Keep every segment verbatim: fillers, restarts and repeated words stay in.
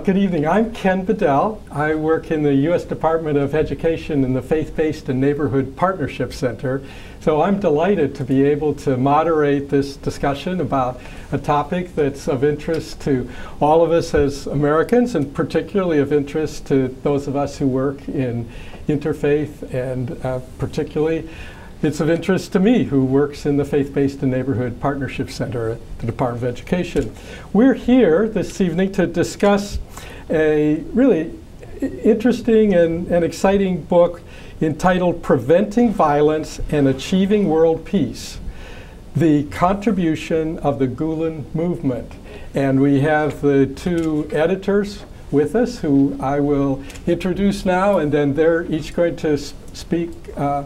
Well, good evening. I'm Ken Bedell. I work in the U S Department of Education in the Faith-Based and Neighborhood Partnership Center. So I'm delighted to be able to moderate this discussion about a topic that's of interest to all of us as Americans, and particularly of interest to those of us who work in interfaith, and uh, particularly it's of interest to me, who works in the Faith-Based and Neighborhood Partnership Center at the Department of Education. We're here this evening to discuss a really interesting and, and exciting book entitled Preventing Violence and Achieving World Peace, The Contribution of the Gülen Movement. And we have the two editors with us, who I will introduce now, and then they're each going to speak uh,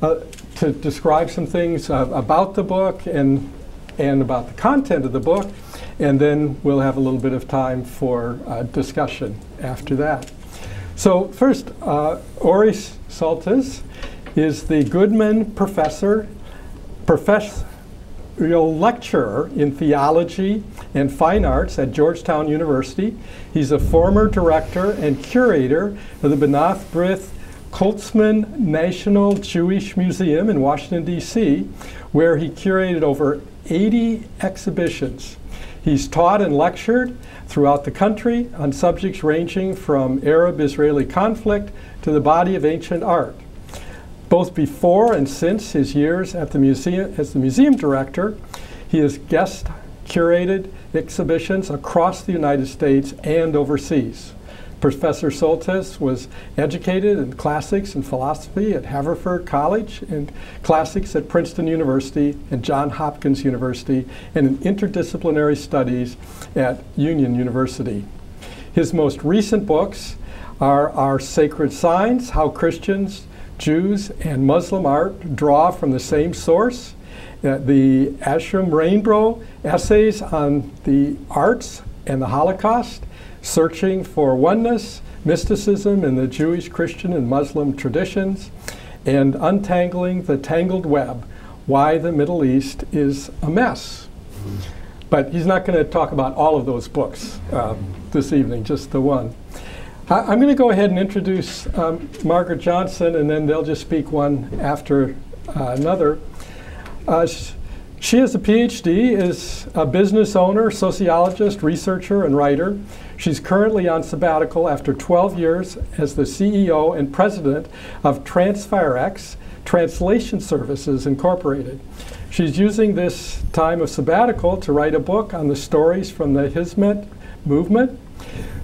uh, to describe some things uh, about the book and and about the content of the book, and then we'll have a little bit of time for uh, discussion after that. So first, uh, Ori Soltes is the Goodman Professor, Professorial Lecturer in Theology and Fine Arts at Georgetown University. He's a former director and curator of the Benath Brith Koltzman National Jewish Museum in Washington, D C, where he curated over eighty exhibitions. He's taught and lectured throughout the country on subjects ranging from Arab-Israeli conflict to the body of ancient art. Both before and since his years at the museum as the museum director, he has guest curated exhibitions across the United States and overseas. Professor Soltes was educated in classics and philosophy at Haverford College, and classics at Princeton University and John Hopkins University, and in interdisciplinary studies at Union University. His most recent books are Our Sacred Signs, How Christians, Jews, and Muslim Art Draw from the Same Source, uh, the Ashram Rainbow Essays on the Arts and the Holocaust, Searching for Oneness, Mysticism in the Jewish, Christian, and Muslim Traditions, and Untangling the Tangled Web, Why the Middle East is a Mess. But he's not going to talk about all of those books uh, this evening, just the one. I I'm going to go ahead and introduce um, Margaret Johnson, and then they'll just speak one after uh, another. Uh, She has a PhD, is a business owner, sociologist, researcher, and writer. She's currently on sabbatical after twelve years as the C E O and president of Transfirex Translation Services Incorporated. She's using this time of sabbatical to write a book on the stories from the Hizmet movement.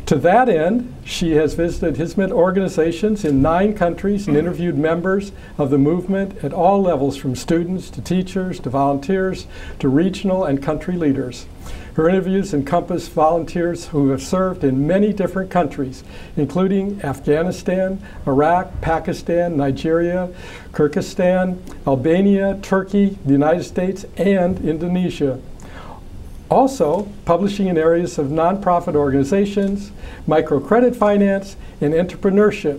To that end, she has visited Hizmet organizations in nine countries and interviewed members of the movement at all levels, from students to teachers to volunteers to regional and country leaders. Her interviews encompass volunteers who have served in many different countries, including Afghanistan, Iraq, Pakistan, Nigeria, Kyrgyzstan, Albania, Turkey, the United States, and Indonesia. Also publishing in areas of nonprofit organizations, microcredit finance, and entrepreneurship.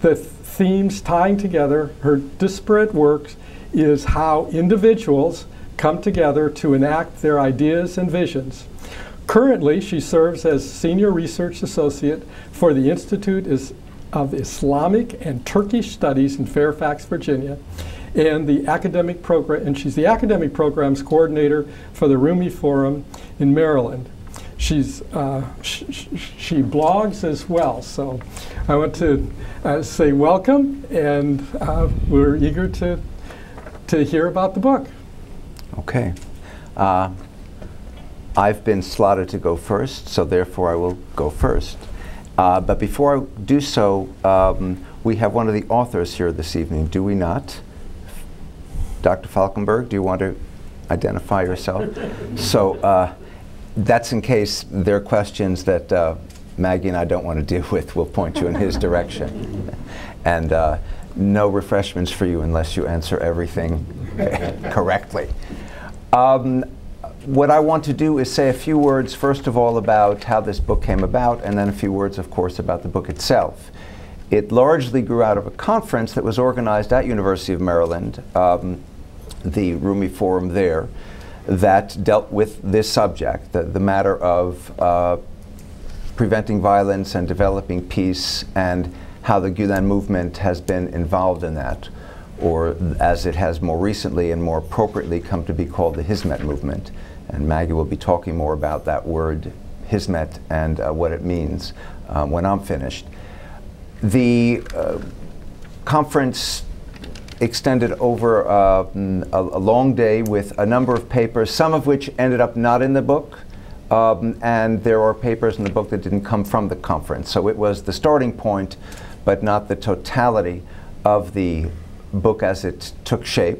The th themes tying together her disparate works is how individuals come together to enact their ideas and visions. Currently, she serves as Senior Research Associate for the Institute of Islamic and Turkish Studies in Fairfax, Virginia, and the academic program, and she's the academic programs coordinator for the Rumi Forum in Maryland. She's uh, sh sh she blogs as well, so I want to uh, say welcome, and uh, we're eager to to hear about the book. Okay, uh, I've been slotted to go first, so therefore I will go first. Uh, but before I do so, um, we have one of the authors here this evening, do we not? Doctor Falkenberg, do you want to identify yourself? So uh, that's in case there are questions that uh, Maggie and I don't want to deal with. We'll point you in his direction. And uh, no refreshments for you unless you answer everything correctly. Um, what I want to do is say a few words, first of all, about how this book came about, and then a few words, of course, about the book itself. It largely grew out of a conference that was organized at University of Maryland, um, the Rumi Forum there, that dealt with this subject, the, the matter of uh, preventing violence and developing peace, and how the Gülen movement has been involved in that, or as it has more recently and more appropriately come to be called the Hizmet movement. And Maggie will be talking more about that word, Hizmet, and uh, what it means um, when I'm finished. The uh, conference extended over uh, a, a long day with a number of papers, some of which ended up not in the book. Um, and there are papers in the book that didn't come from the conference. So it was the starting point, but not the totality of the book as it took shape.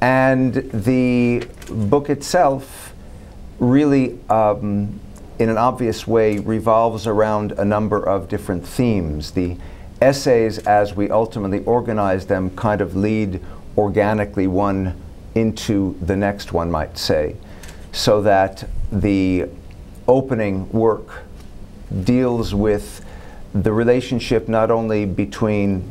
And the book itself really, um, in an obvious way, revolves around a number of different themes. The essays, as we ultimately organize them, kind of lead organically one into the next, one might say, so that the opening work deals with the relationship not only between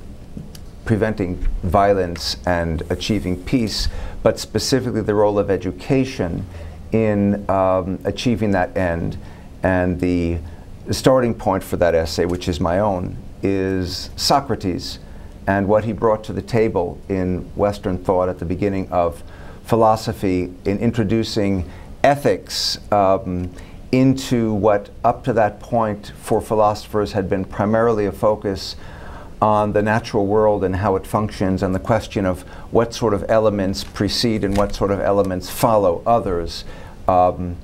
preventing violence and achieving peace, but specifically the role of education in um, achieving that end. And the starting point for that essay, which is my own, is Socrates and what he brought to the table in Western thought at the beginning of philosophy in introducing ethics um, into what up to that point for philosophers had been primarily a focus on the natural world and how it functions, and the question of what sort of elements precede and what sort of elements follow others um,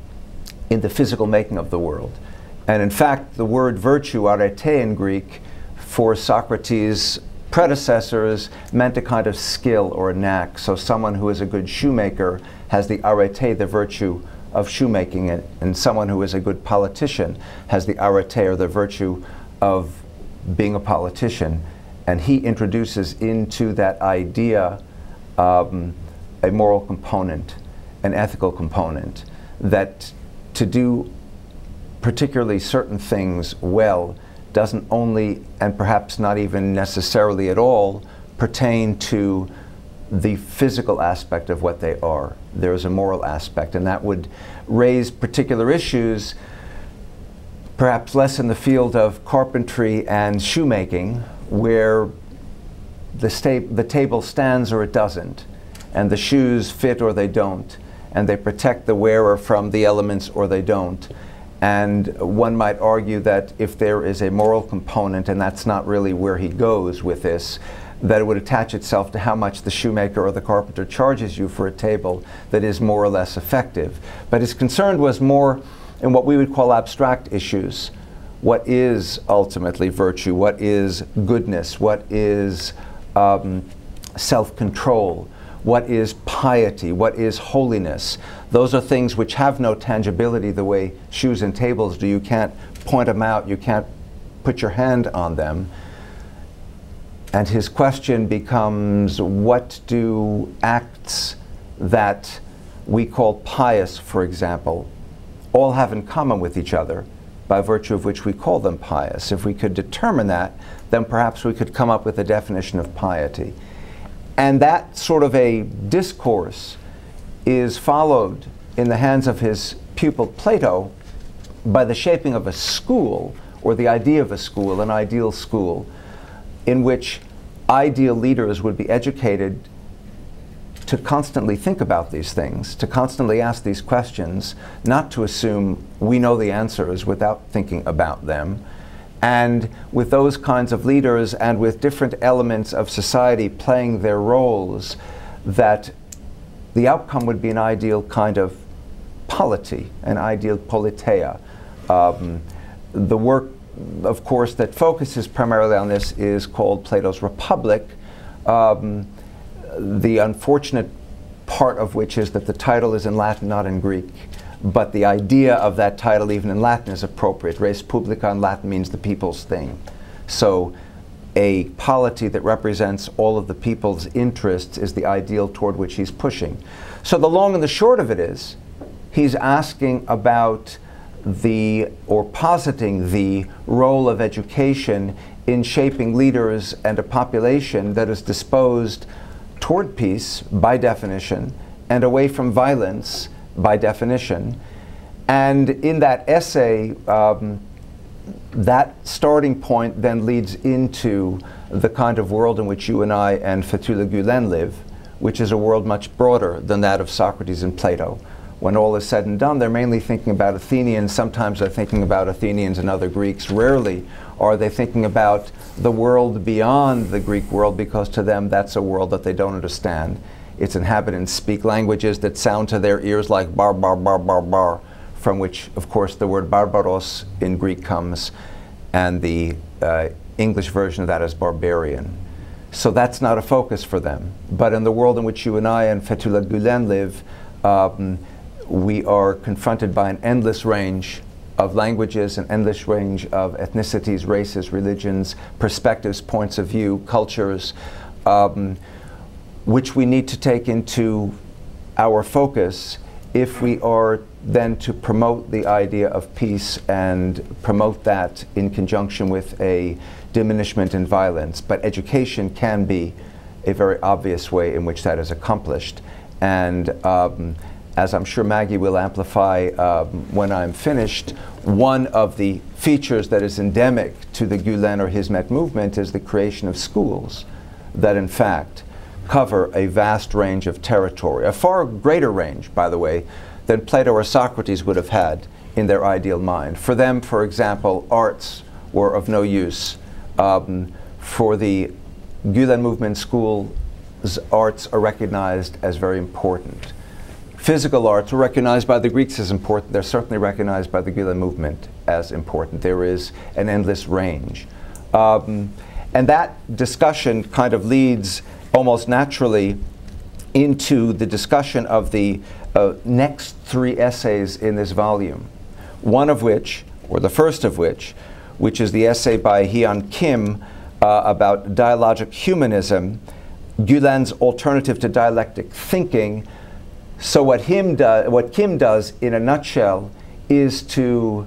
in the physical making of the world. And in fact, the word virtue, arete in Greek, for Socrates' predecessors meant a kind of skill or a knack. So someone who is a good shoemaker has the arete, the virtue of shoemaking, and, and someone who is a good politician has the arete, or the virtue of being a politician. And he introduces into that idea um, a moral component, an ethical component, that to do particularly certain things well doesn't only, and perhaps not even necessarily at all, pertain to the physical aspect of what they are. There is a moral aspect, and that would raise particular issues, perhaps less in the field of carpentry and shoemaking, where the, sta the table stands or it doesn't, and the shoes fit or they don't, and they protect the wearer from the elements or they don't. And one might argue that if there is a moral component, and that's not really where he goes with this, that it would attach itself to how much the shoemaker or the carpenter charges you for a table that is more or less effective. But his concern was more in what we would call abstract issues. What is ultimately virtue? What is goodness? What is um, self-control? What is piety? What is holiness? Those are things which have no tangibility the way shoes and tables do. You can't point them out. You can't put your hand on them. And his question becomes, what do acts that we call pious, for example, all have in common with each other, by virtue of which we call them pious? If we could determine that, then perhaps we could come up with a definition of piety. And that sort of a discourse is followed in the hands of his pupil Plato by the shaping of a school, or the idea of a school, an ideal school, in which ideal leaders would be educated to constantly think about these things, to constantly ask these questions, not to assume we know the answers without thinking about them. And with those kinds of leaders, and with different elements of society playing their roles, that the outcome would be an ideal kind of polity, an ideal politeia. Um, the work, of course, that focuses primarily on this is called Plato's Republic, um, the unfortunate part of which is that the title is in Latin, not in Greek. But the idea of that title, even in Latin, is appropriate. Res publica in Latin means the people's thing. So a polity that represents all of the people's interests is the ideal toward which he's pushing. So the long and the short of it is, he's asking about the, or positing the, role of education in shaping leaders and a population that is disposed toward peace, by definition, and away from violence, by definition. And in that essay, um, that starting point then leads into the kind of world in which you and I and Fethullah Gülen live, which is a world much broader than that of Socrates and Plato. When all is said and done, they're mainly thinking about Athenians. Sometimes they're thinking about Athenians and other Greeks. Rarely are they thinking about the world beyond the Greek world, because to them that's a world that they don't understand. Its inhabitants speak languages that sound to their ears like bar, bar, bar, bar, bar, from which, of course, the word barbaros in Greek comes, and the uh, English version of that is barbarian. So that's not a focus for them. But in the world in which you and I and Fethullah Gülen live, um, we are confronted by an endless range of languages, an endless range of ethnicities, races, religions, perspectives, points of view, cultures, um, which we need to take into our focus if we are then to promote the idea of peace and promote that in conjunction with a diminishment in violence. But education can be a very obvious way in which that is accomplished. And um, as I'm sure Maggie will amplify um, when I'm finished, one of the features that is endemic to the Gülen or Hizmet movement is the creation of schools that, in fact, cover a vast range of territory, a far greater range, by the way, than Plato or Socrates would have had in their ideal mind. For them, for example, arts were of no use. Um, for the Gülen movement, schools' arts are recognized as very important. Physical arts were recognized by the Greeks as important. They're certainly recognized by the Gülen movement as important. There is an endless range. Um, and that discussion kind of leads almost naturally into the discussion of the uh, next three essays in this volume. One of which, or the first of which, which is the essay by Heon Kim uh, about dialogic humanism, Gülen's alternative to dialectic thinking. So what, him do, what Kim does, in a nutshell, is to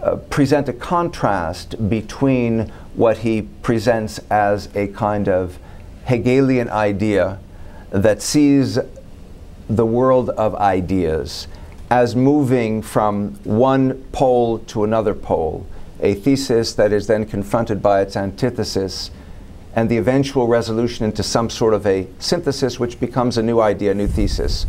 uh, present a contrast between what he presents as a kind of Hegelian idea that sees the world of ideas as moving from one pole to another pole, a thesis that is then confronted by its antithesis, and the eventual resolution into some sort of a synthesis, which becomes a new idea, a new thesis,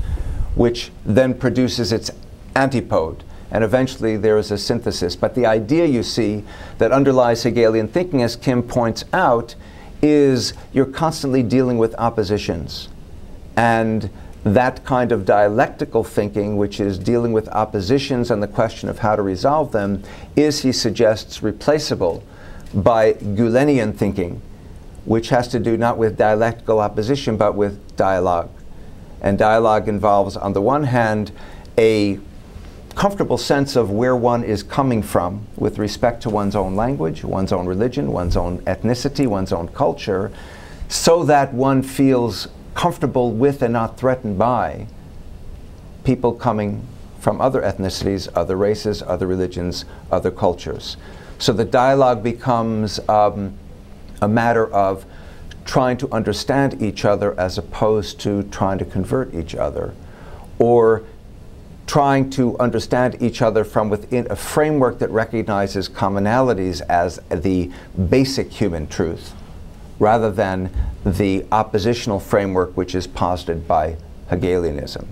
which then produces its antipode, and eventually there is a synthesis. But the idea, you see, that underlies Hegelian thinking, as Kim points out, is you're constantly dealing with oppositions. And that kind of dialectical thinking, which is dealing with oppositions and the question of how to resolve them, is, he suggests, replaceable by Gülenian thinking, which has to do not with dialectical opposition, but with dialogue. And dialogue involves, on the one hand, a comfortable sense of where one is coming from with respect to one's own language, one's own religion, one's own ethnicity, one's own culture, so that one feels comfortable with and not threatened by people coming from other ethnicities, other races, other religions, other cultures. So the dialogue becomes um, a matter of trying to understand each other as opposed to trying to convert each other, or trying to understand each other from within a framework that recognizes commonalities as the basic human truth, rather than the oppositional framework which is posited by Hegelianism.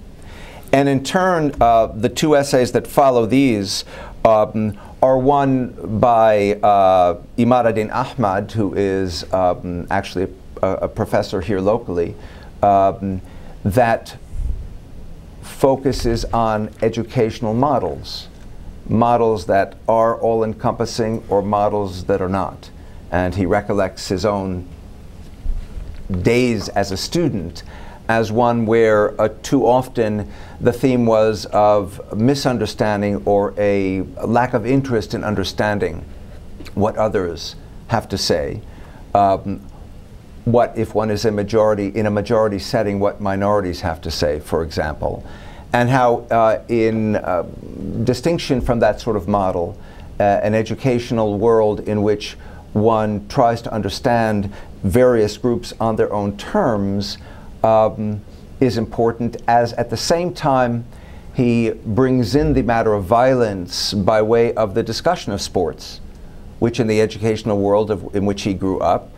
And in turn, uh, the two essays that follow these um, are one by uh, Imaduddin Ahmad, who is um, actually a, a professor here locally, um, that focuses on educational models, models that are all-encompassing or models that are not. And he recollects his own days as a student as one where uh, too often the theme was of misunderstanding or a lack of interest in understanding what others have to say. Um, what if one is a majority, in a majority setting, what minorities have to say, for example. And how uh, in uh, distinction from that sort of model, uh, an educational world in which one tries to understand various groups on their own terms Um, is important, as at the same time he brings in the matter of violence by way of the discussion of sports, which in the educational world of, in which he grew up,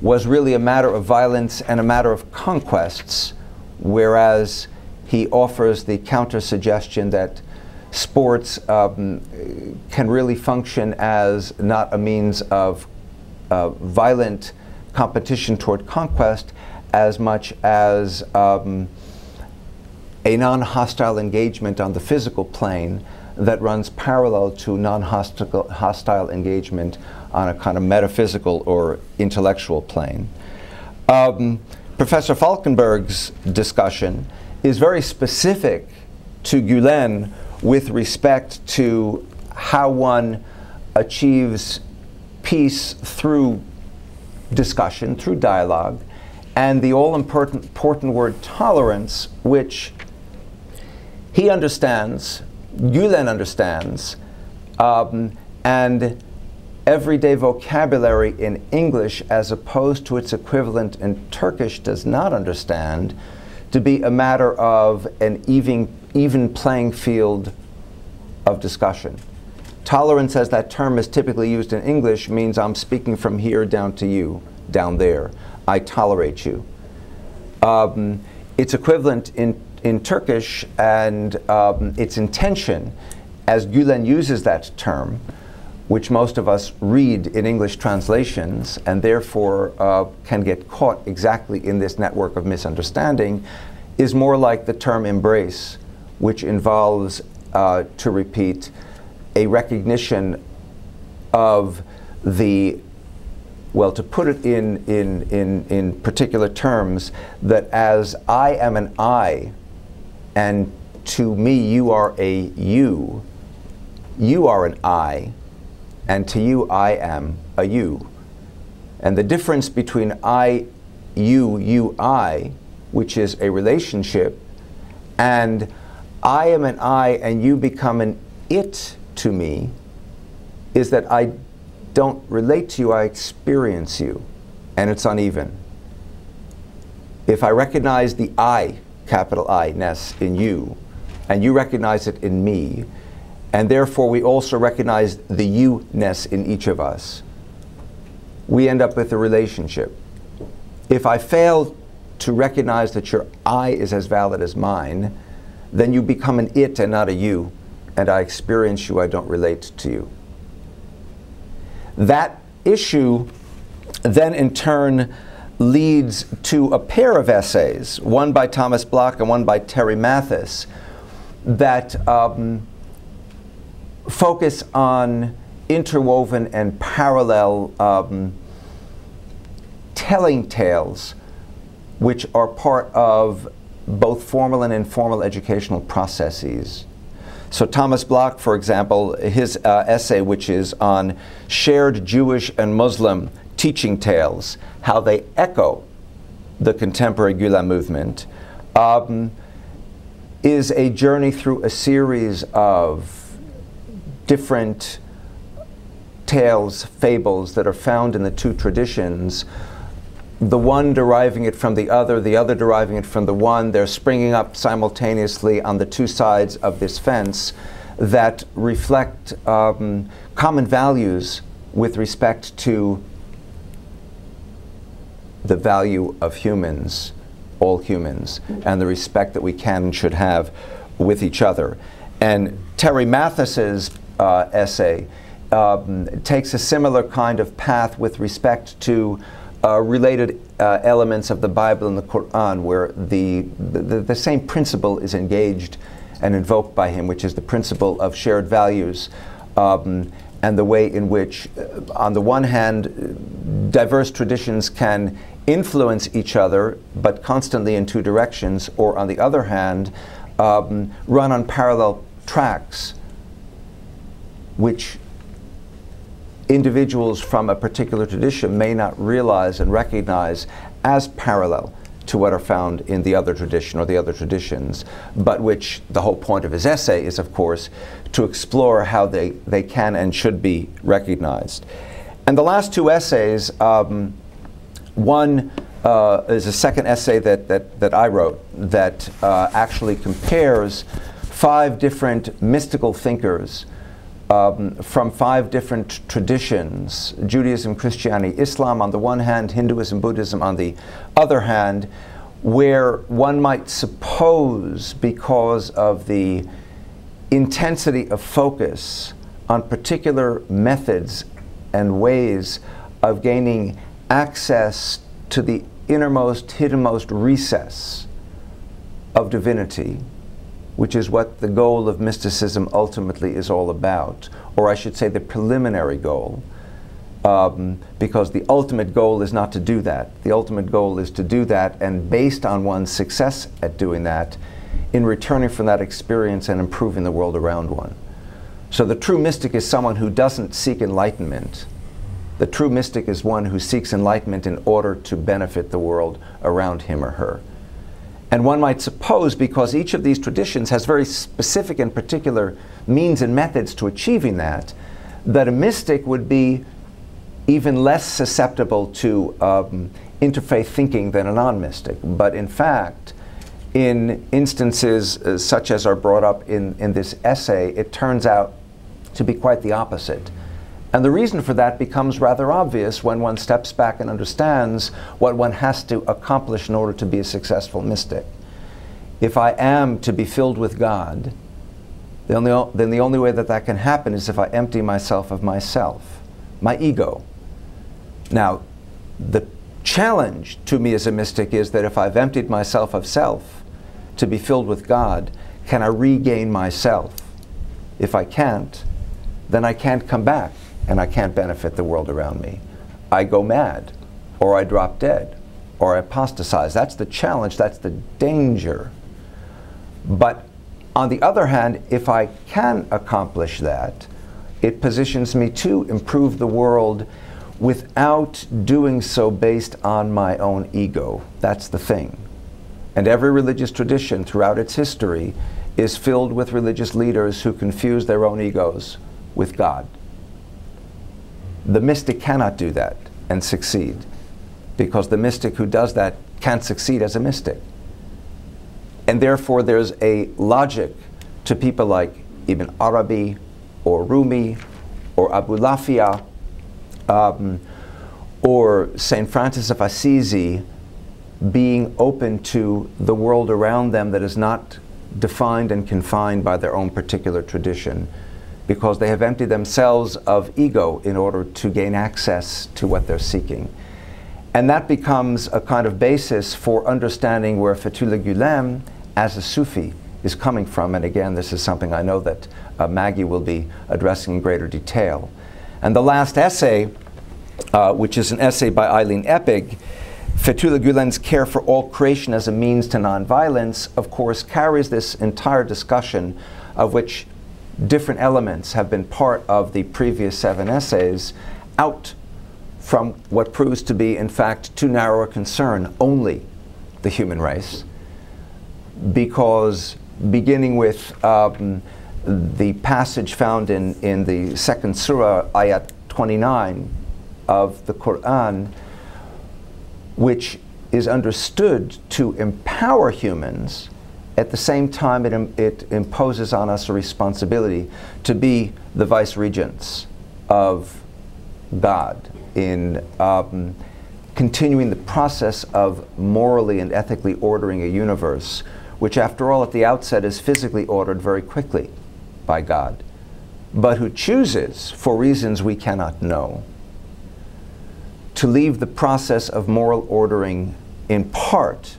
was really a matter of violence and a matter of conquests, whereas he offers the counter-suggestion that sports um, can really function as not a means of uh, violent competition toward conquest as much as um, a non-hostile engagement on the physical plane that runs parallel to non-hostile hostile engagement on a kind of metaphysical or intellectual plane. Um, Professor Falkenberg's discussion is very specific to Gülen with respect to how one achieves peace through discussion, through dialogue, and the all-important important word tolerance, which he understands, Gülen understands, um, and everyday vocabulary in English, as opposed to its equivalent in Turkish, does not understand to be a matter of an even, even playing field of discussion. Tolerance, as that term is typically used in English, means I'm speaking from here down to you, down there. I tolerate you. Um, its equivalent in, in Turkish and um, its intention, as Gülen uses that term, which most of us read in English translations and therefore uh, can get caught exactly in this network of misunderstanding, is more like the term embrace, which involves, uh, to repeat, a recognition of the, well, to put it in, in, in, in particular terms, that as I am an I, and to me you are a you, you are an I, and to you I am a you. And the difference between I, you, you, I, which is a relationship, and I am an I and you become an it to me, is that I don't relate to you, I experience you, and it's uneven. If I recognize the I, capital I-ness, in you, and you recognize it in me, and therefore we also recognize the you-ness in each of us, we end up with a relationship. If I fail to recognize that your I is as valid as mine, then you become an it and not a you, and I experience you, I don't relate to you. That issue then in turn leads to a pair of essays, one by Thomas Bloch and one by Terry Mathis, that um, focus on interwoven and parallel um, telling tales, which are part of both formal and informal educational processes. So Thomas Bloch, for example, his uh, essay, which is on shared Jewish and Muslim teaching tales, how they echo the contemporary Gülen movement, um, is a journey through a series of different tales, fables that are found in the two traditions, the one deriving it from the other, the other deriving it from the one. They're springing up simultaneously on the two sides of this fence that reflect um, common values with respect to the value of humans, all humans, and the respect that we can and should have with each other. And Terry Mathis's Uh, essay um, takes a similar kind of path with respect to uh, related uh, elements of the Bible and the Quran, where the, the, the same principle is engaged and invoked by him, which is the principle of shared values um, and the way in which, uh, on the one hand, diverse traditions can influence each other, but constantly in two directions, or on the other hand, um, run on parallel tracks, which individuals from a particular tradition may not realize and recognize as parallel to what are found in the other tradition or the other traditions, but which the whole point of his essay is, of course, to explore how they, they can and should be recognized. And the last two essays, um, one uh, is a second essay that, that, that I wrote that uh, actually compares five different mystical thinkers um, from five different traditions, Judaism, Christianity, Islam on the one hand, Hinduism, Buddhism on the other hand, where one might suppose, because of the intensity of focus on particular methods and ways of gaining access to the innermost, hiddenmost recess of divinity, which is what the goal of mysticism ultimately is all about, or I should say the preliminary goal, um, because the ultimate goal is not to do that. The ultimate goal is to do that, and based on one's success at doing that, in returning from that experience and improving the world around one. So the true mystic is someone who doesn't seek enlightenment. The true mystic is one who seeks enlightenment in order to benefit the world around him or her. And one might suppose, because each of these traditions has very specific and particular means and methods to achieving that, that a mystic would be even less susceptible to um, interfaith thinking than a non-mystic. But in fact, in instances uh, such as are brought up in, in this essay, it turns out to be quite the opposite. And the reason for that becomes rather obvious when one steps back and understands what one has to accomplish in order to be a successful mystic. If I am to be filled with God, the only, then the only way that that can happen is if I empty myself of myself, my ego. Now, the challenge to me as a mystic is that if I've emptied myself of self to be filled with God, can I regain myself? If I can't, then I can't come back, and I can't benefit the world around me. I go mad, or I drop dead, or I apostatize. That's the challenge, that's the danger. But on the other hand, if I can accomplish that, it positions me to improve the world without doing so based on my own ego. That's the thing. And every religious tradition throughout its history is filled with religious leaders who confuse their own egos with God. The mystic cannot do that and succeed, because the mystic who does that can't succeed as a mystic. And therefore there's a logic to people like Ibn Arabi or Rumi or Abulafia um, or Saint Francis of Assisi being open to the world around them that is not defined and confined by their own particular tradition, because they have emptied themselves of ego in order to gain access to what they're seeking. And that becomes a kind of basis for understanding where Fethullah Gülen, as a Sufi, is coming from. And again, this is something I know that uh, Maggie will be addressing in greater detail. And the last essay, uh, which is an essay by Eileen Epig, Fethullah Gülen's care for all creation as a means to nonviolence, of course, carries this entire discussion, of which different elements have been part of the previous seven essays, out from what proves to be, in fact, too narrow a concern, only the human race, because beginning with um, the passage found in, in the second surah, ayat twenty-nine of the Quran, which is understood to empower humans, at the same time, it, im it imposes on us a responsibility to be the vice regents of God in um, continuing the process of morally and ethically ordering a universe, which after all at the outset is physically ordered very quickly by God, but who chooses, for reasons we cannot know, to leave the process of moral ordering in part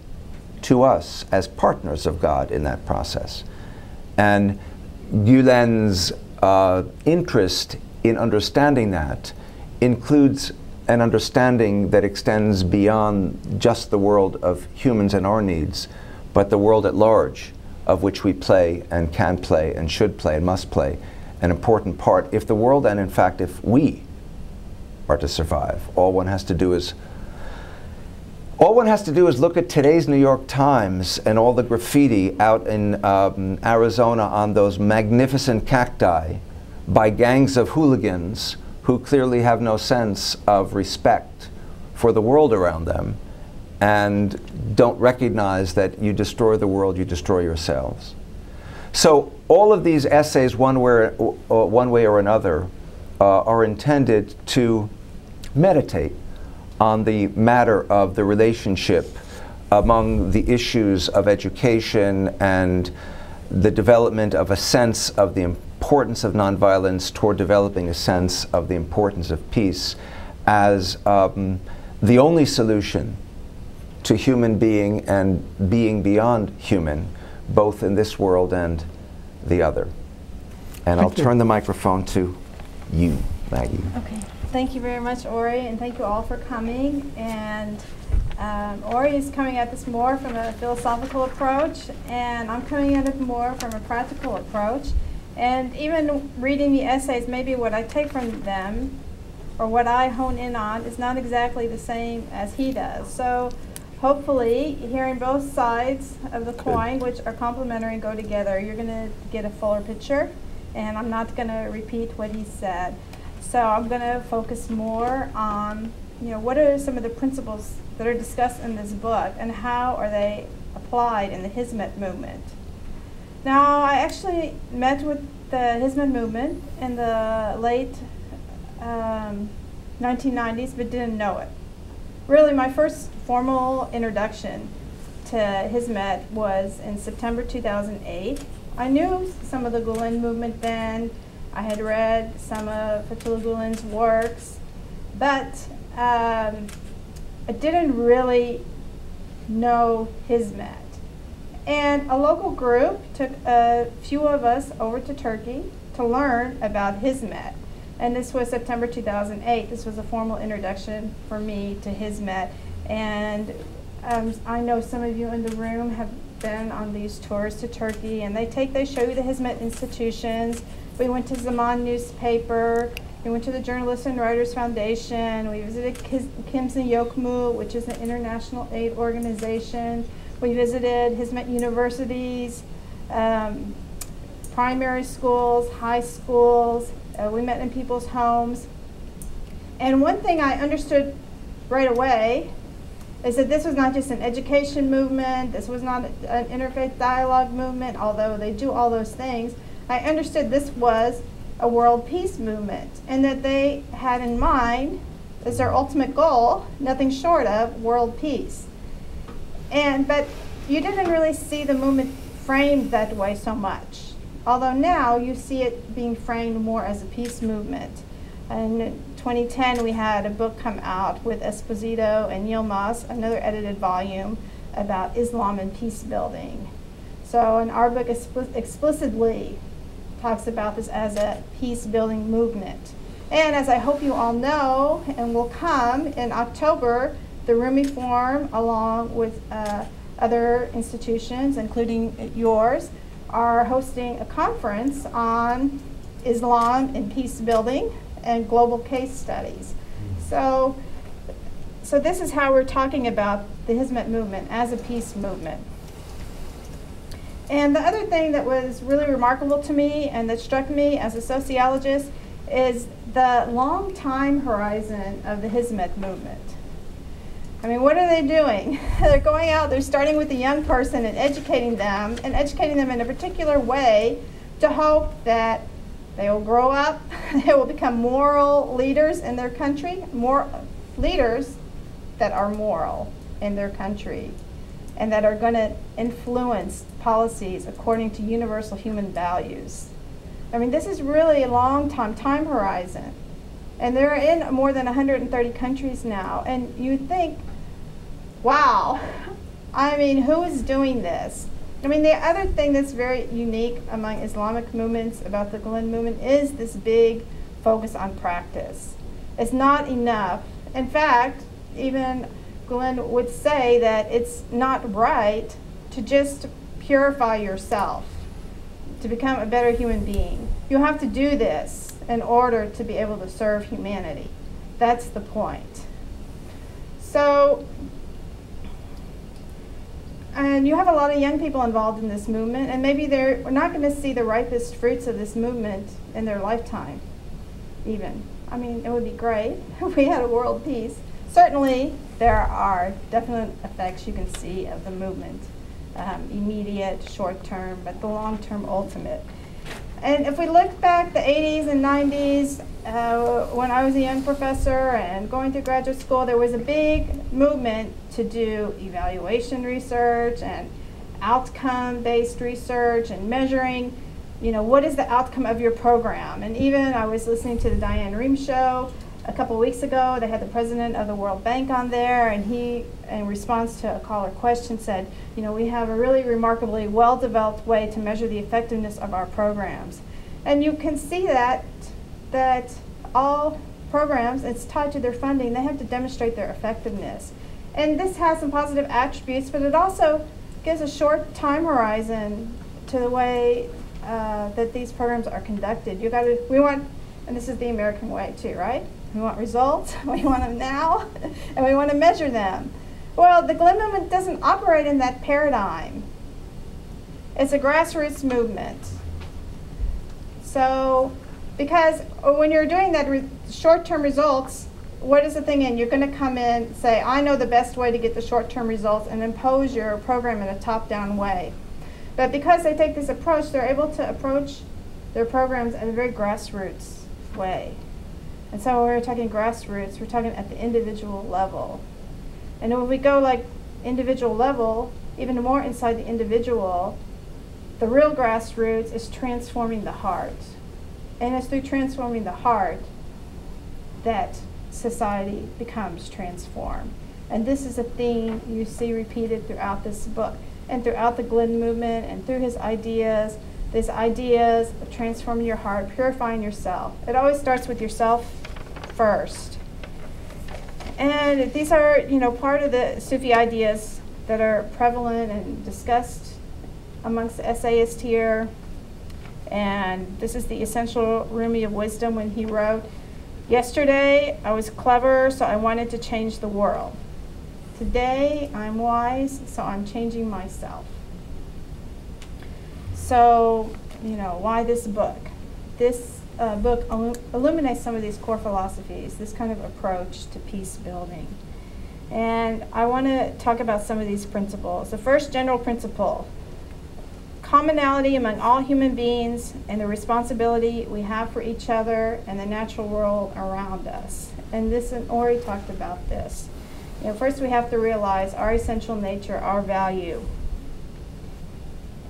to us as partners of God in that process. And Gülen's uh, interest in understanding that includes an understanding that extends beyond just the world of humans and our needs, but the world at large, of which we play and can play and should play and must play an important part, if the world and in fact if we are to survive. All one has to do is All one has to do is look at today's New York Times and all the graffiti out in um, Arizona on those magnificent cacti by gangs of hooligans who clearly have no sense of respect for the world around them and don't recognize that you destroy the world, you destroy yourselves. So all of these essays, one way or, uh, one way or another, uh, are intended to meditate on the matter of the relationship among the issues of education and the development of a sense of the importance of nonviolence toward developing a sense of the importance of peace as um, the only solution to human being and being beyond human, both in this world and the other. And I'll turn the microphone to you, Maggie. Okay. Thank you very much, Ori, and thank you all for coming. And um, Ori is coming at this more from a philosophical approach, and I'm coming at it more from a practical approach. And even reading the essays, maybe what I take from them, or what I hone in on, is not exactly the same as he does. So hopefully, hearing both sides of the coin, which are complementary and go together, you're going to get a fuller picture, and I'm not going to repeat what he said. So I'm going to focus more on, you know, what are some of the principles that are discussed in this book, and how are they applied in the Hizmet movement. Now, I actually met with the Hizmet movement in the late um, nineteen nineties, but didn't know it. Really, my first formal introduction to Hizmet was in September two thousand eight. I knew some of the Gülen movement then. I had read some of Fethullah Gülen's works, but um, I didn't really know Hizmet. And a local group took a few of us over to Turkey to learn about Hizmet. And this was September two thousand eight. This was a formal introduction for me to Hizmet. And um, I know some of you in the room have been on these tours to Turkey, and they take, they show you the Hizmet institutions. We went to Zaman newspaper, we went to the Journalists and Writers Foundation, we visited Kimse Yokmu, which is an international aid organization. We visited Hizmet universities, um, primary schools, high schools. Uh, we met in people's homes. And one thing I understood right away is that this was not just an education movement, this was not an interfaith dialogue movement, although they do all those things. I understood this was a world peace movement, and that they had in mind as their ultimate goal, nothing short of world peace. And, but you didn't really see the movement framed that way so much, although now you see it being framed more as a peace movement. In twenty ten, we had a book come out with Esposito and Yilmaz, another edited volume about Islam and peace building. So in our book explicitly talks about this as a peace-building movement. And as I hope you all know, and will come in October, the Rumi Forum, along with uh, other institutions, including yours, are hosting a conference on Islam and peace-building and global case studies. So, so this is how we're talking about the Hizmet movement as a peace movement. And the other thing that was really remarkable to me and that struck me as a sociologist is the long time horizon of the Hizmet movement. I mean, what are they doing? They're going out, they're starting with the young person and educating them, and educating them in a particular way to hope that they will grow up, they will become moral leaders in their country, more leaders that are moral in their country, and that are going to influence policies according to universal human values. I mean, this is really a long time time horizon. And they're in more than one hundred thirty countries now. And you think, wow, I mean, who is doing this? I mean, the other thing that's very unique among Islamic movements about the Gülen movement is this big focus on practice. It's not enough. In fact, even Gülen would say that it's not right to just purify yourself, to become a better human being. You have to do this in order to be able to serve humanity. That's the point. So, and you have a lot of young people involved in this movement, and maybe they're not going to see the ripest fruits of this movement in their lifetime, even. I mean, it would be great if we had a world peace. Certainly, there are definite effects you can see of the movement um, immediate, short-term, but the long-term ultimate. And if we look back the eighties and nineties, uh, when I was a young professor and going through graduate school, there was a big movement to do evaluation research and outcome-based research and measuring, you know, what is the outcome of your program? And even I was listening to the Diane Rehm show a couple weeks ago. They had the president of the World Bank on there, and he, in response to a caller question, said, you know, we have a really remarkably well-developed way to measure the effectiveness of our programs. And you can see that, that all programs, it's tied to their funding, they have to demonstrate their effectiveness. And this has some positive attributes, but it also gives a short time horizon to the way uh, that these programs are conducted. You gotta, we want, and this is the American way too, right? We want results, we want them now, and we want to measure them. Well, the Gülen movement doesn't operate in that paradigm. It's a grassroots movement. So, because when you're doing that re short-term results, what is the thing in? You're going to come in and say, I know the best way to get the short-term results, and impose your program in a top-down way. But because they take this approach, they're able to approach their programs in a very grassroots way. And so when we're talking grassroots, we're talking at the individual level. And when we go like individual level, even more inside the individual, the real grassroots is transforming the heart. And it's through transforming the heart that society becomes transformed. And this is a theme you see repeated throughout this book and throughout the Gülen movement and through his ideas. These ideas of transforming your heart, purifying yourself. It always starts with yourself first. And these are, you know, part of the Sufi ideas that are prevalent and discussed amongst the essayists here. And this is the essential Rumi of wisdom when he wrote, yesterday I was clever, so I wanted to change the world. Today I'm wise, so I'm changing myself. So, you know, why this book? This uh, book illuminates some of these core philosophies, this kind of approach to peace building. And I want to talk about some of these principles. The first general principle, commonality among all human beings and the responsibility we have for each other and the natural world around us. And this, and Ori talked about this. You know, first we have to realize our essential nature, our value.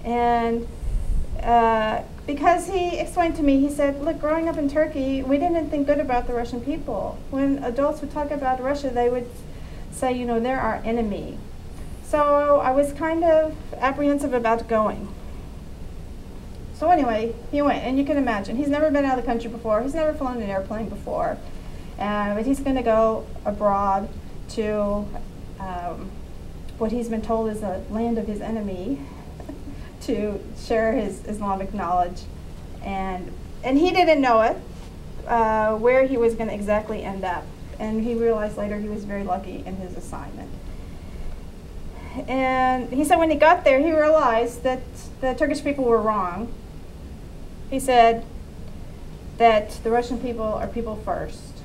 And Uh, because he explained to me, he said, look, growing up in Turkey, we didn't think good about the Russian people. When adults would talk about Russia, they would say, you know, they're our enemy. So I was kind of apprehensive about going. So anyway, he went, and you can imagine, he's never been out of the country before, he's never flown an airplane before, uh, but he's going to go abroad to um, what he's been told is the land of his enemy, to share his Islamic knowledge, and and he didn't know it, uh, where he was going to exactly end up, and he realized later he was very lucky in his assignment. And he said when he got there, he realized that the Turkish people were wrong. He said that the Russian people are people first,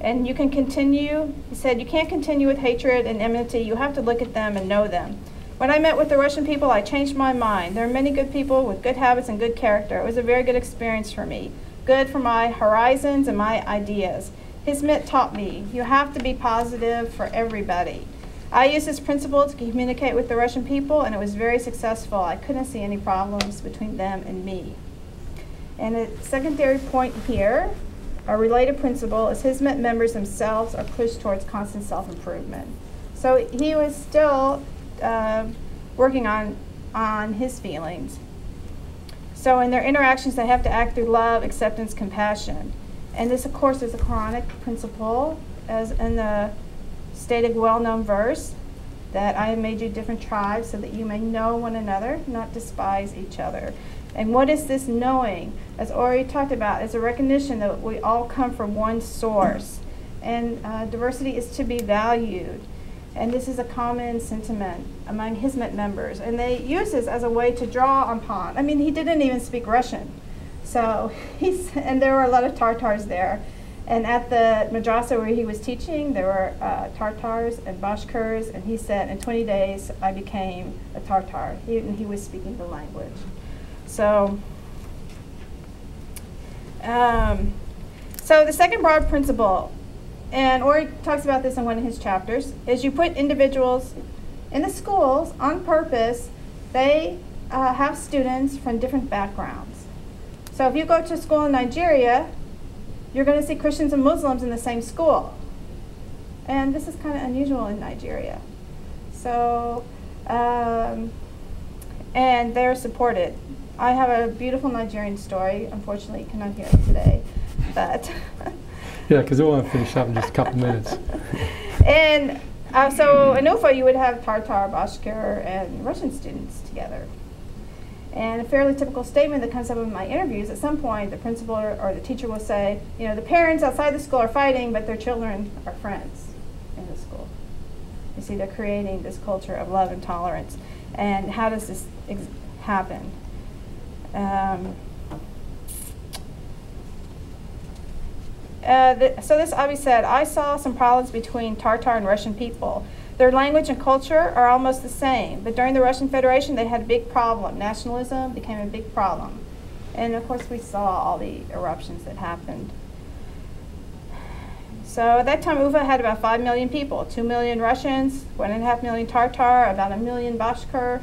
and you can continue, he said, you can't continue with hatred and enmity, you have to look at them and know them. When I met with the Russian people, I changed my mind. There are many good people with good habits and good character. It was a very good experience for me, good for my horizons and my ideas. Hizmet taught me, you have to be positive for everybody. I used this principle to communicate with the Russian people, and it was very successful. I couldn't see any problems between them and me. And a secondary point here, a related principle, is Hizmet members themselves are pushed towards constant self-improvement. So he was still Uh, working on on his feelings. So in their interactions, they have to act through love, acceptance, compassion. And this, of course, is a Quranic principle, as in the stated well-known verse, that I have made you different tribes so that you may know one another, not despise each other. And what is this knowing? As Ori talked about, it's a recognition that we all come from one source. And uh, diversity is to be valued. And this is a common sentiment among Hizmet members. And they use this as a way to draw upon. I mean, he didn't even speak Russian. So he's, and there were a lot of Tartars there. And at the madrasa where he was teaching, there were uh, Tartars and Bashkirs, and he said, in twenty days, I became a Tartar. He, and he was speaking the language. So, um, so the second broad principle, and Ori talks about this in one of his chapters, is you put individuals in the schools on purpose. They uh, have students from different backgrounds. So if you go to school in Nigeria, you're going to see Christians and Muslims in the same school. And this is kind of unusual in Nigeria. So, um, and they're supported. I have a beautiful Nigerian story. Unfortunately, you cannot hear it today. But yeah, because we want to finish up in just a couple minutes. And uh, so in Ufa, you would have Tartar, Bashkir, and Russian students together. And a fairly typical statement that comes up in my interviews, at some point the principal or, or the teacher will say, you know, the parents outside the school are fighting, but their children are friends in the school. You see, they're creating this culture of love and tolerance. And how does this ex happen? Um, uh, th so this Abi said, I saw some problems between Tartar and Russian people. Their language and culture are almost the same, but during the Russian Federation, they had a big problem. Nationalism became a big problem. And of course, we saw all the eruptions that happened. So at that time, Ufa had about five million people, two million Russians, one point five million Tartar, about a million Bashkir.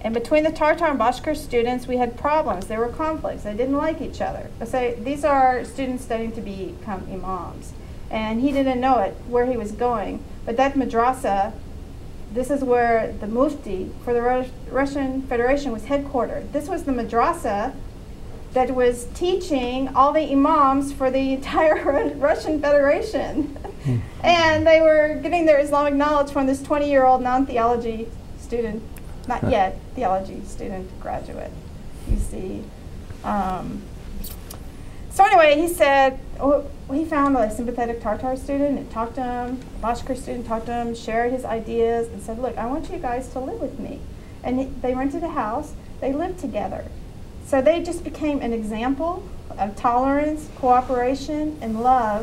And between the Tartar and Bashkir students, we had problems. There were conflicts. They didn't like each other. So these are students studying to become imams. And he didn't know it, where he was going. But that madrasa, this is where the mufti for the Ru Russian Federation was headquartered. This was the madrasa that was teaching all the imams for the entire Ru Russian Federation. Mm. And they were getting their Islamic knowledge from this twenty-year-old non-theology student, not right. yet theology student graduate, you see. Um, So anyway, he said, oh, he found a sympathetic Tartar student and talked to him, a Bashkir student talked to him, shared his ideas, and said, look, I want you guys to live with me. And he, they rented a house, they lived together. So they just became an example of tolerance, cooperation, and love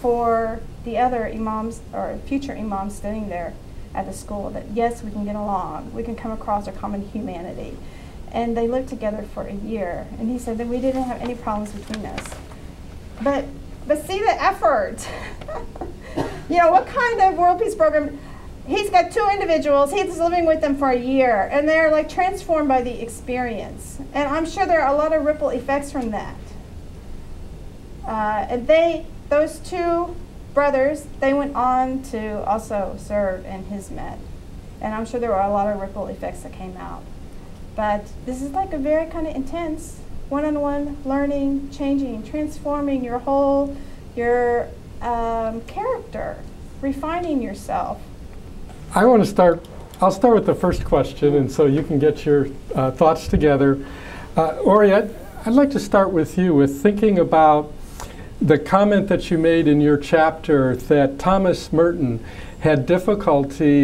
for the other imams or future imams studying there at the school, that yes, we can get along, we can come across our common humanity. And they lived together for a year. And he said that we didn't have any problems between us. But but see the effort. You know, what kind of world peace program? He's got two individuals. He's living with them for a year. And they're like transformed by the experience. And I'm sure there are a lot of ripple effects from that. Uh, and they, those two brothers, they went on to also serve in Hizmet. And I'm sure there were a lot of ripple effects that came out. But this is like a very kind of intense one-on-one learning, changing, transforming your whole, your um, character, refining yourself. I want to start, I'll start with the first question, and so you can get your uh, thoughts together. Uh, Ori, I'd, I'd like to start with you, with thinking about the comment that you made in your chapter that Thomas Merton had difficulty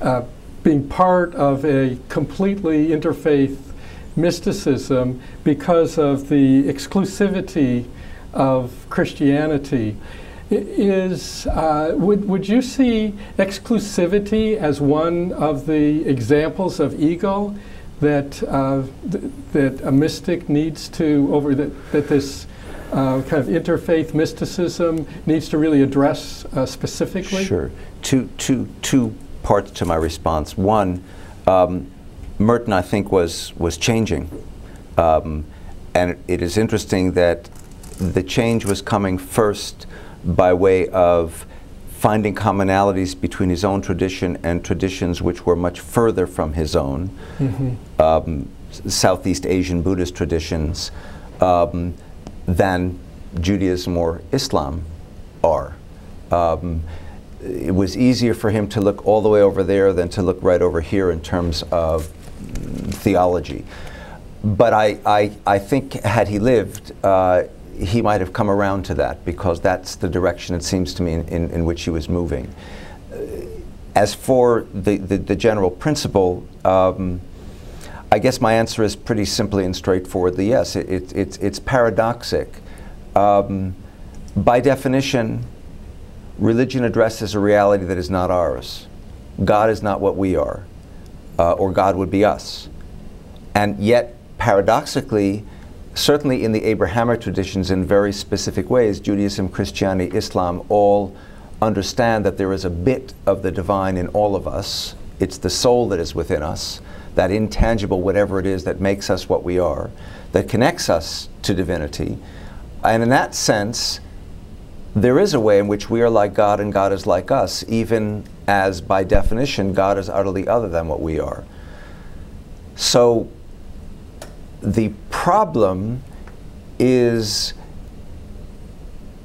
uh, being part of a completely interfaith mysticism because of the exclusivity of Christianity. Is, uh, would, would you see exclusivity as one of the examples of ego that, uh, th that a mystic needs to, over the, that this uh, kind of interfaith mysticism needs to really address uh, specifically? Sure. To, to, to parts to my response. One, um, Merton, I think, was was changing. Um, and it is interesting that the change was coming first by way of finding commonalities between his own tradition and traditions which were much further from his own, mm-hmm. um, Southeast Asian Buddhist traditions, um, than Judaism or Islam are. Um, It was easier for him to look all the way over there than to look right over here in terms of theology. But I, I, I think had he lived, uh, he might have come around to that, because that's the direction, it seems to me, in, in, in which he was moving. As for the, the, the general principle, um, I guess my answer is pretty simply and straightforwardly yes. It, it, it, it's paradoxic. Um, By definition, religion addresses a reality that is not ours. God is not what we are, uh, or God would be us. And yet, paradoxically, certainly in the Abrahamic traditions, in very specific ways, Judaism, Christianity, Islam, all understand that there is a bit of the divine in all of us. It's the soul that is within us, that intangible whatever it is that makes us what we are, that connects us to divinity. And in that sense, there is a way in which we are like God and God is like us, even as, by definition, God is utterly other than what we are. So the problem is,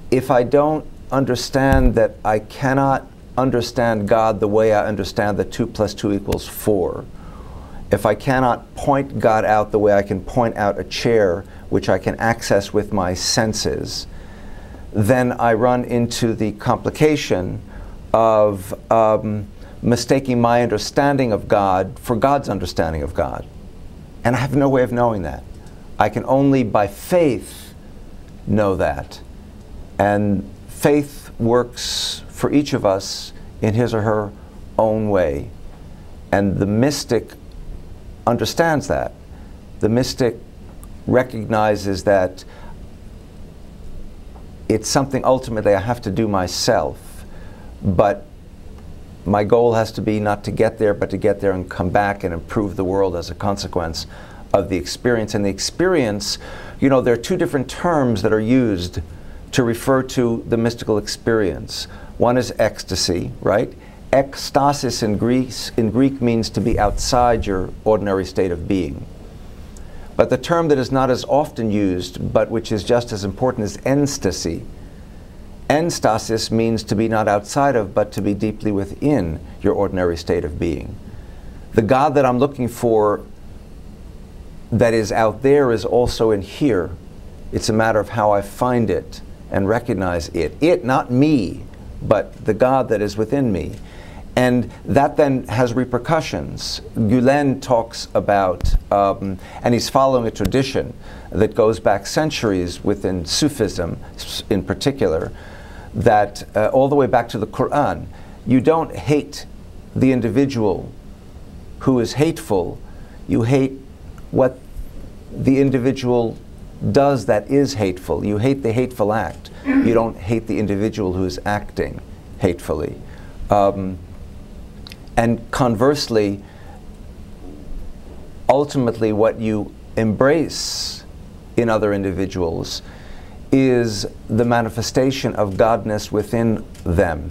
if I don't understand that I cannot understand God the way I understand that two plus two equals four, if I cannot point God out the way I can point out a chair, which I can access with my senses, then I run into the complication of um, mistaking my understanding of God for God's understanding of God. And I have no way of knowing that. I can only by faith know that. And faith works for each of us in his or her own way. And the mystic understands that. The mystic recognizes that it's something ultimately I have to do myself, but my goal has to be not to get there, but to get there and come back and improve the world as a consequence of the experience. And the experience, you know, there are two different terms that are used to refer to the mystical experience. One is ecstasy, right? Ekstasis in Greek, in Greek means to be outside your ordinary state of being. But the term that is not as often used, but which is just as important, is enstasy. Enstasis means to be not outside of, but to be deeply within your ordinary state of being. The God that I'm looking for that is out there is also in here. It's a matter of how I find it and recognize it. It, not me, but the God that is within me. And that then has repercussions. Gülen talks about, um, and he's following a tradition that goes back centuries within Sufism in particular, that uh, all the way back to the Quran, you don't hate the individual who is hateful, you hate what the individual does that is hateful. You hate the hateful act. You don't hate the individual who is acting hatefully. Um, And conversely, ultimately what you embrace in other individuals is the manifestation of Godness within them,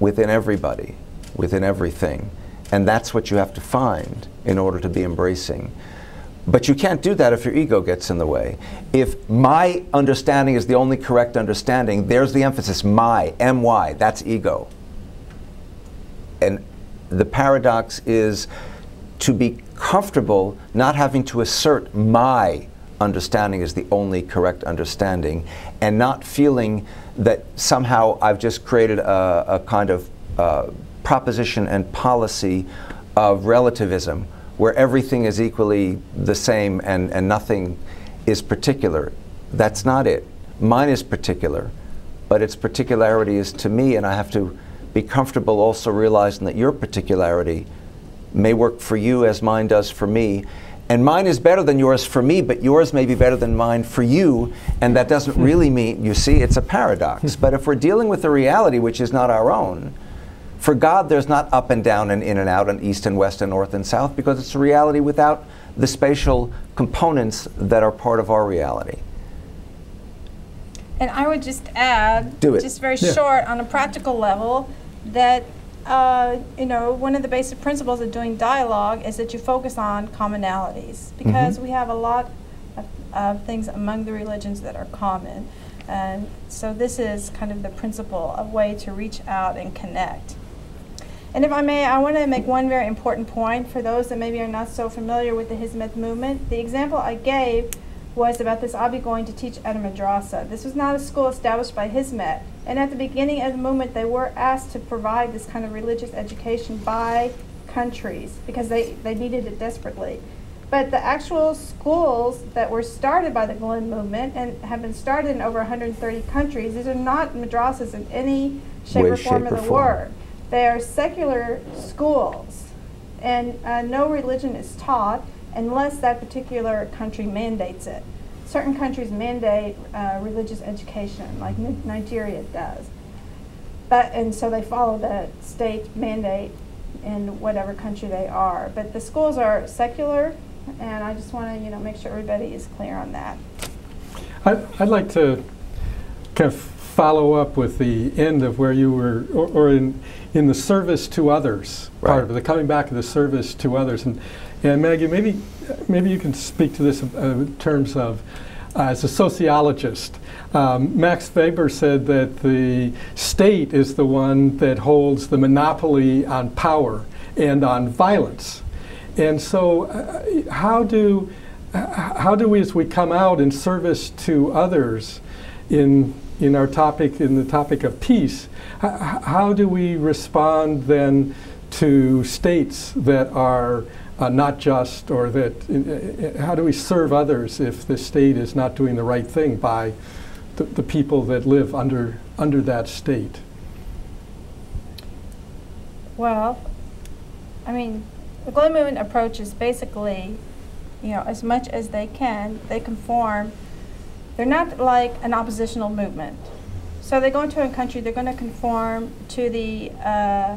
within everybody, within everything. And that's what you have to find in order to be embracing. But you can't do that if your ego gets in the way. If my understanding is the only correct understanding, there's the emphasis, my, M Y, that's ego. And the paradox is to be comfortable not having to assert my understanding is the only correct understanding, and not feeling that somehow I've just created a, a kind of uh, proposition and policy of relativism where everything is equally the same and, and nothing is particular. That's not it. Mine is particular, but its particularity is to me, and I have to be comfortable also realizing that your particularity may work for you as mine does for me. And mine is better than yours for me, but yours may be better than mine for you. And that doesn't really mean, you see, it's a paradox. But if we're dealing with a reality which is not our own, for God there's not up and down and in and out and east and west and north and south, because it's a reality without the spatial components that are part of our reality. And I would just add, Do it. just very yeah. short, on a practical level, that uh, you know, one of the basic principles of doing dialogue is that you focus on commonalities, because mm-hmm. we have a lot of, of things among the religions that are common, and so this is kind of the principle, a way to reach out and connect. And if I may, I want to make one very important point for those that maybe are not so familiar with the Hizmet movement. The example I gave was about this Abi going to teach at a madrasa. This was not a school established by Hizmet. And at the beginning of the movement, they were asked to provide this kind of religious education by countries because they, they needed it desperately. But the actual schools that were started by the Gülen movement and have been started in over one hundred thirty countries, these are not madrasas in any shape Way, or form shape of the form. word. They are secular schools, and uh, no religion is taught unless that particular country mandates it. Certain countries mandate uh, religious education, like Nigeria does. But, and so they follow the state mandate in whatever country they are. But the schools are secular, and I just want to, you know, make sure everybody is clear on that. I'd, I'd like to kind of follow up with the end of where you were, or, or in, in the service to others, right. part of the coming back of the service to others. And, and Maggie, maybe, maybe you can speak to this uh, in terms of, uh, as a sociologist, um, Max Weber said that the state is the one that holds the monopoly on power and on violence. And so uh, how do uh, how do we, as we come out in service to others in in our topic, in the topic of peace, how do we respond then to states that are uh, not just, or that uh, how do we serve others if the state is not doing the right thing by the, the people that live under under that state? Well, I mean, the Gülen movement approach is basically, you know, as much as they can, they conform. They're not like an oppositional movement. So they go into a country, they're going to conform to the uh,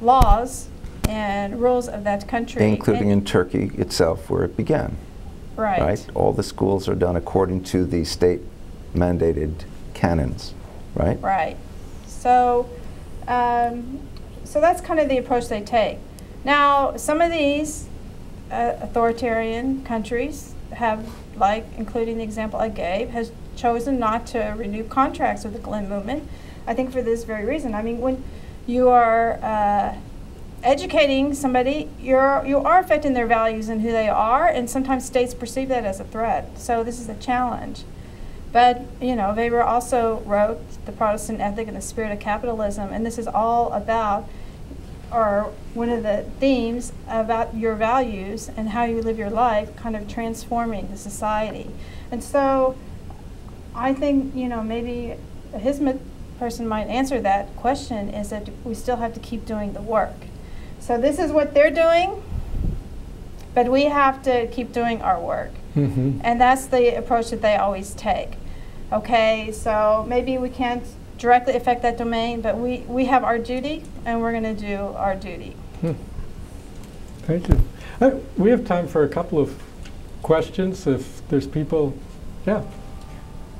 laws and rules of that country. Including in Turkey itself, where it began. Right. Right. All the schools are done according to the state-mandated canons, right? Right. So, um, so that's kind of the approach they take. Now, some of these uh, authoritarian countries have, like, including the example I gave, has chosen not to renew contracts with the Gülen movement, I think for this very reason. I mean, when you are uh, educating somebody, you're, you are affecting their values and who they are, and sometimes states perceive that as a threat. So this is a challenge. But, you know, Weber also wrote The Protestant Ethic and the Spirit of Capitalism, and this is all about, or one of the themes about your values and how you live your life kind of transforming the society. And so I think, you know, maybe a Hizmet person might answer that question, is that we still have to keep doing the work. So this is what they're doing, but we have to keep doing our work. Mm-hmm. And that's the approach that they always take. Okay, so maybe we can't directly affect that domain, but we, we have our duty, and we're going to do our duty. Hmm. Thank you. Uh, we have time for a couple of questions, if there's people. Yeah.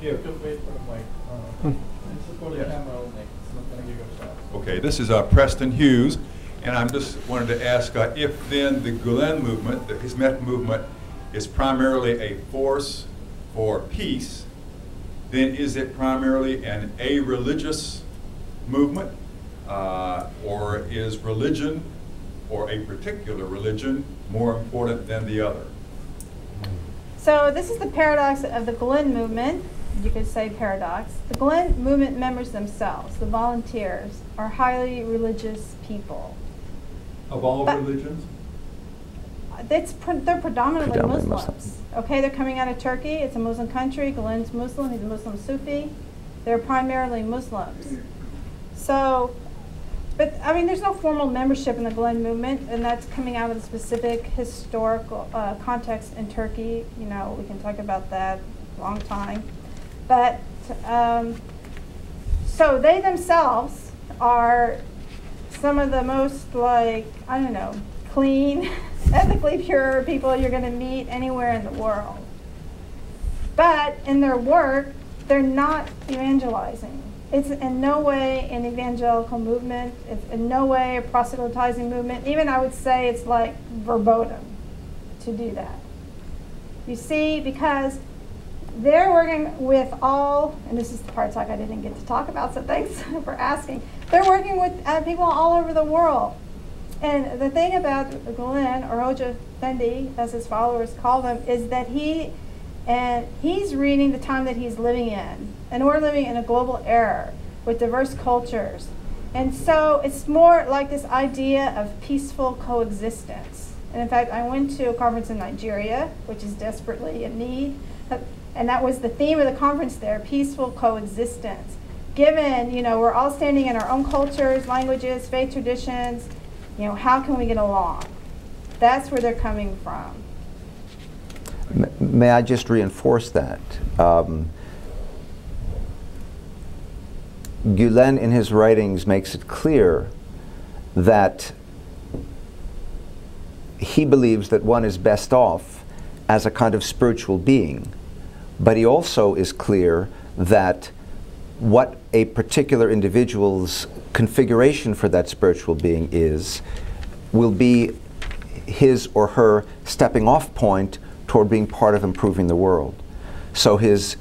Yeah, just wait for the mic. Uh, hmm. support yeah. the camera only. It's not going to give you a shot. Okay, this is uh, Preston Hughes, and I just wanted to ask uh, if then the Gülen movement, the Hizmet movement, is primarily a force for peace, then is it primarily an a-religious movement, uh, or is religion, or a particular religion, more important than the other? So this is the paradox of the Gülen movement. You could say paradox. The Gülen movement members themselves, the volunteers, are highly religious people. Of all but religions? That's pre they're predominantly, predominantly Muslims. Muslim. Okay, they're coming out of Turkey. It's a Muslim country. Gülen's Muslim. He's a Muslim Sufi. They're primarily Muslims. So, but I mean, there's no formal membership in the Gülen movement, and that's coming out of the specific historical uh, context in Turkey. You know, we can talk about that a long time. But, um, so they themselves are some of the most, like, I don't know, clean, ethically pure people you're going to meet anywhere in the world. But in their work, they're not evangelizing. It's in no way an evangelical movement. It's in no way a proselytizing movement. Even I would say it's like verboten to do that. You see, because they're working with all, and this is the part talk I didn't get to talk about, so thanks for asking. They're working with uh, people all over the world. And the thing about Gülen, or Hoca Efendi, as his followers call them, is that he, and he's reading the time that he's living in. And we're living in a global era with diverse cultures. And so it's more like this idea of peaceful coexistence. And in fact, I went to a conference in Nigeria, which is desperately in need, and that was the theme of the conference there, peaceful coexistence. Given, you know, we're all standing in our own cultures, languages, faith traditions, you know, how can we get along? That's where they're coming from. May I just reinforce that? Um, Gülen in his writings makes it clear that he believes that one is best off as a kind of spiritual being, but he also is clear that what a particular individual's configuration for that spiritual being is will be his or her stepping off point toward being part of improving the world. So his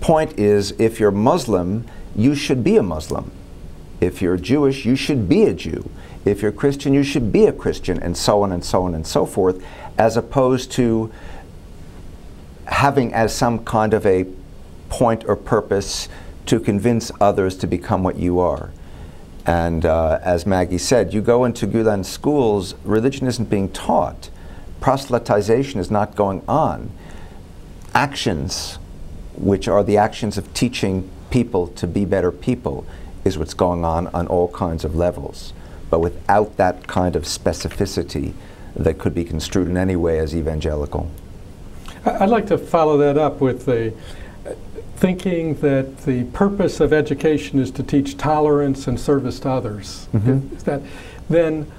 point is, if you're Muslim, you should be a Muslim. If you're Jewish, you should be a Jew. If you're Christian, you should be a Christian, and so on and so on and so forth, as opposed to having as some kind of a point or purpose to convince others to become what you are. And uh, as Maggie said, you go into Gülen schools, religion isn't being taught. Proselytization is not going on. Actions, which are the actions of teaching people to be better people, is what's going on on all kinds of levels. But without that kind of specificity that could be construed in any way as evangelical. I'd like to follow that up with the thinking that the purpose of education is to teach tolerance and service to others. Mm-hmm. Is that, then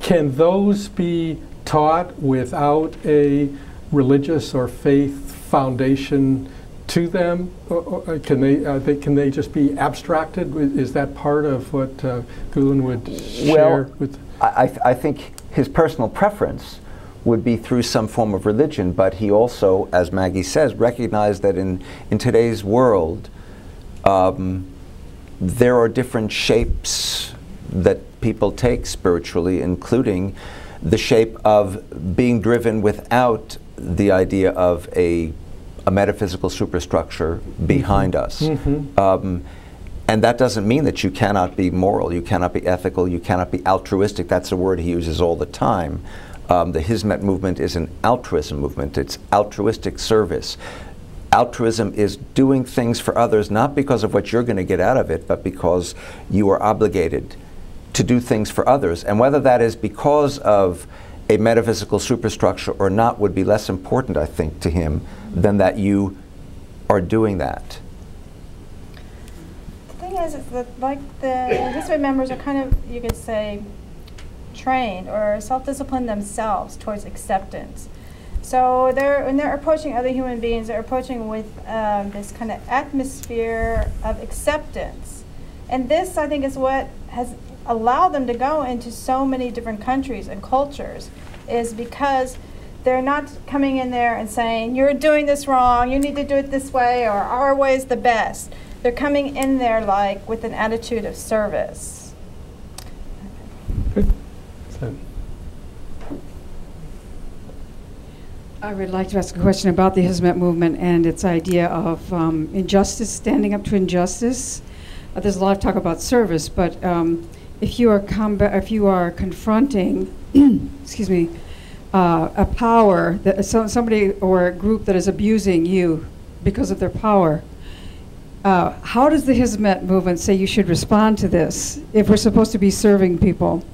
can those be taught without a religious or faith foundation to them? Or, or can they, uh, they can they just be abstracted? Is that part of what uh, Gülen would share? Well, with I, th I think his personal preference would be through some form of religion, but he also, as Maggie says, recognized that in, in today's world, um, there are different shapes that people take spiritually, including the shape of being driven without the idea of a, a metaphysical superstructure behind mm-hmm. us. Mm-hmm. um, and that doesn't mean that you cannot be moral, you cannot be ethical, you cannot be altruistic. That's a word he uses all the time. Um, the Hizmet movement is an altruism movement. It's altruistic service. Altruism is doing things for others, not because of what you're going to get out of it, but because you are obligated to do things for others. And whether that is because of a metaphysical superstructure or not would be less important, I think, to him than that you are doing that. The thing is, is that like the Hizmet members are kind of, you could say, trained or self-discipline themselves towards acceptance. So they're, when they're approaching other human beings, they're approaching with um, this kind of atmosphere of acceptance. And this, I think, is what has allowed them to go into so many different countries and cultures, is because they're not coming in there and saying, you're doing this wrong, you need to do it this way, or our way is the best. They're coming in there like with an attitude of service. Okay. I would like to ask a question about the Hizmet movement and its idea of um, injustice, standing up to injustice. Uh, there's a lot of talk about service, but um, if you are combat, if you are confronting, excuse me, uh, a power that so somebody or a group that is abusing you because of their power, uh, how does the Hizmet movement say you should respond to this if we're supposed to be serving people?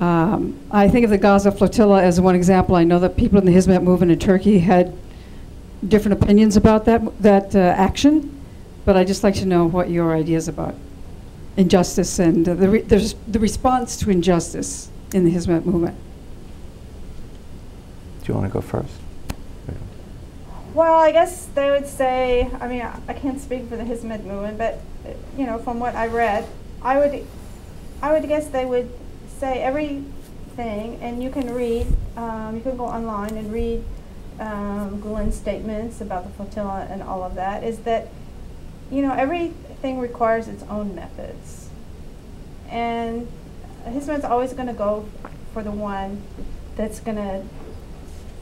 Um, I think of the Gaza flotilla as one example. I know that people in the Hizmet movement in Turkey had different opinions about that, that uh, action, but I'd just like to know what your ideas about injustice and uh, the, re the, res the response to injustice in the Hizmet movement. Do you want to go first? Well, I guess they would say, I mean, I, I can't speak for the Hizmet movement, but uh, you know, from what I read, I would, I would guess they would say everything, and you can read, um, you can go online and read um, Gülen's statements about the flotilla and all of that, is that, you know, everything requires its own methods. And Hizmet's always going to go for the one that's going to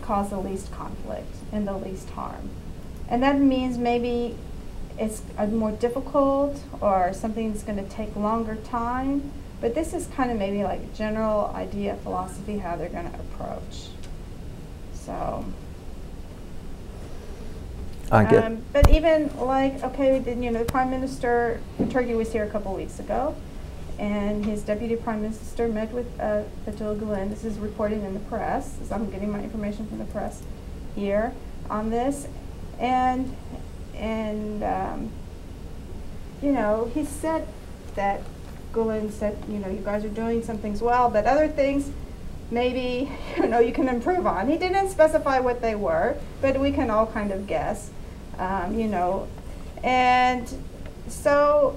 cause the least conflict and the least harm. And that means maybe it's uh, more difficult or something that's going to take longer time, But this is kind of maybe like general idea, philosophy, how they're going to approach. So, I get um, but even like, okay, we did, you know, the Prime Minister of Turkey was here a couple weeks ago, and his Deputy Prime Minister met with uh, Fethullah Gülen. This is reporting in the press, so I'm getting my information from the press here on this. And, and um, you know, he said that Gülen said, you know, you guys are doing some things well, but other things maybe, you know, you can improve on. He didn't specify what they were, but we can all kind of guess, um, you know. And so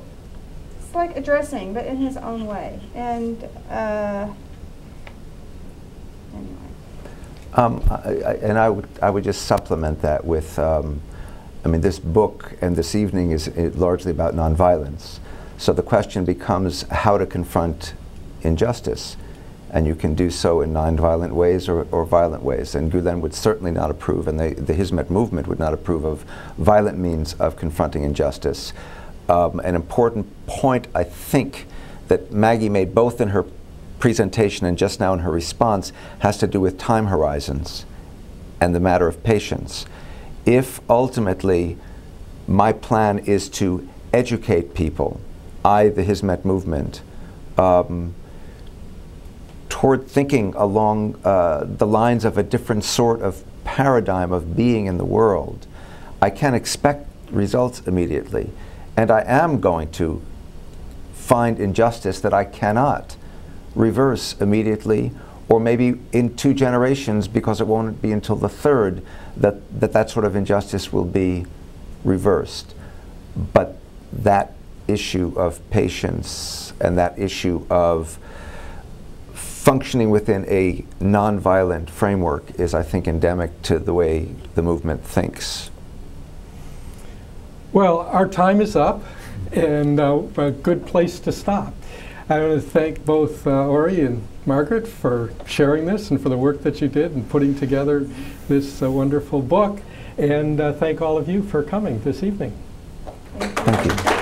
it's like addressing, but in his own way. And uh, anyway. Um, I, I, and I would, I would just supplement that with, um, I mean, this book and this evening is uh, largely about nonviolence. So the question becomes how to confront injustice. And you can do so in nonviolent ways or, or violent ways. And Gülen would certainly not approve, and they, the Hizmet movement would not approve of violent means of confronting injustice. Um, an important point, I think, that Maggie made both in her presentation and just now in her response has to do with time horizons and the matter of patience. If ultimately my plan is to educate people, I, the Hizmet movement, um, toward thinking along uh, the lines of a different sort of paradigm of being in the world, I can expect results immediately. And I am going to find injustice that I cannot reverse immediately, or maybe in two generations, because it won't be until the third that that, that sort of injustice will be reversed. But that issue of patience and that issue of functioning within a nonviolent framework is, I think, endemic to the way the movement thinks. Well, our time is up, and uh, a good place to stop. I want to thank both uh, Ori and Margaret for sharing this and for the work that you did in putting together this uh, wonderful book, and uh, thank all of you for coming this evening. Thank you. Thank you.